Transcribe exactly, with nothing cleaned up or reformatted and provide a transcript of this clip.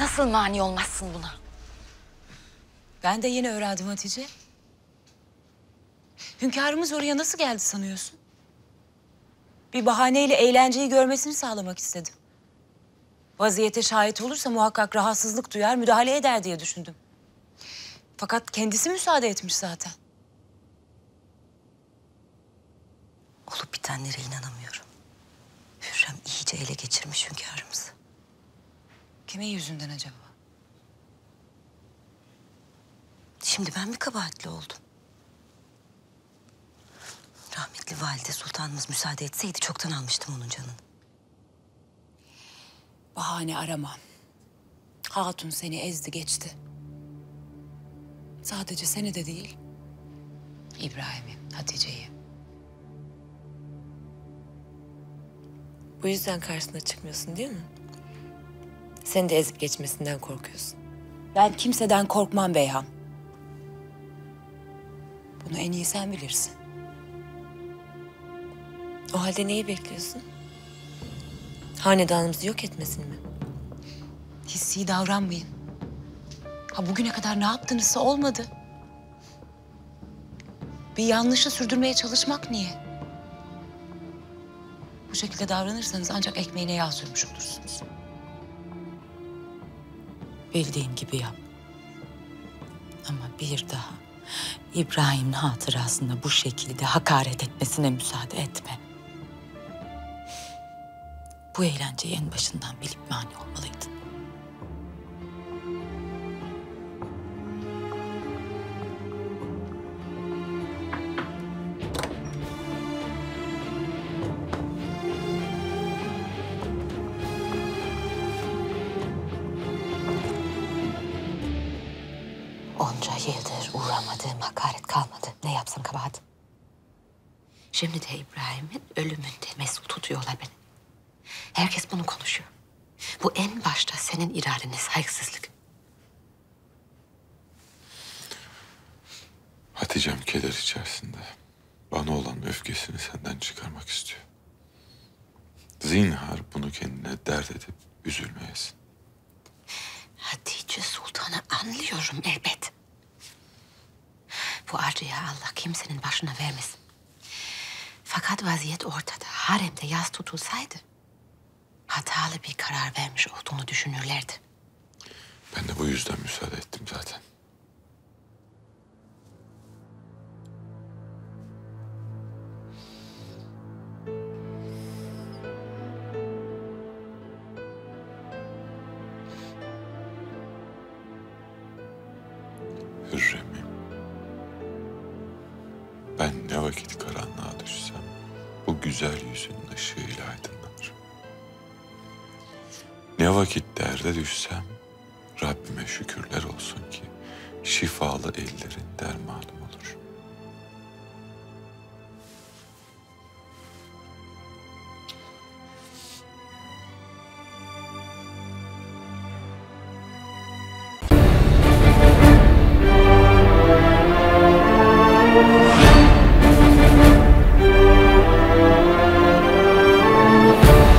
Nasıl mani olmazsın buna? Ben de yeni öğrendim Hatice. Hünkârımız oraya nasıl geldi sanıyorsun? Bir bahaneyle eğlenceyi görmesini sağlamak istedim. Vaziyete şahit olursa muhakkak rahatsızlık duyar, müdahale eder diye düşündüm. Fakat kendisi müsaade etmiş zaten. Olup bitenlere inanamıyorum. Hürrem iyice ele geçirmiş hünkârımızı. Kimin yüzünden acaba? Şimdi ben mi kabahatli oldum? Rahmetli valide sultanımız müsaade etseydi çoktan almıştım onun canını. Bahane arama. Hatun seni ezdi geçti. Sadece seni de değil, İbrahim'i, Hatice'yi. Bu yüzden karşısına çıkmıyorsun değil mi? Seni de ezip geçmesinden korkuyorsun. Ben kimseden korkmam Beyhan. Bunu en iyi sen bilirsin. O halde neyi bekliyorsun? Hanedanımızı yok etmesin mi? Hissi davranmayın. Ha bugüne kadar ne yaptınızsa olmadı. Bir yanlışı sürdürmeye çalışmak niye? Bu şekilde davranırsanız ancak ekmeğine yağ sürmüş olursunuz. Bildiğin gibi yap. Ama bir daha İbrahim'in hatırasında bu şekilde hakaret etmesine müsaade etme. Bu eğlenceyi en başından bilip mani olmalıydın. Onca yıldır uğramadığım hakaret kalmadı. Ne yapsın kabahat? Şimdi de İbrahim'in ölümünde mesul tutuyorlar beni. Herkes bunu konuşuyor. Bu en başta senin iradene saygısızlık. Hatice'm keder içerisinde. Bana olan öfkesini senden çıkarmak istiyor. Zinhar bunu kendine dert edip üzülmeyesin. Hatice Sultan'ı anlıyorum elbet. Bu acıya Allah kimsenin başına vermesin. Fakat vaziyet ortada. Haremde yas tutulsaydı hatalı bir karar vermiş olduğunu düşünürlerdi. Ben de bu yüzden müsaade ettim zaten. Hürrem'im, ben ne vakit karanlığa düşsem bu güzel yüzünün ışığıyla aydınlanırım. Ne vakit derde düşsem Rabbime şükürler olsun ki şifalı ellerin dermanı.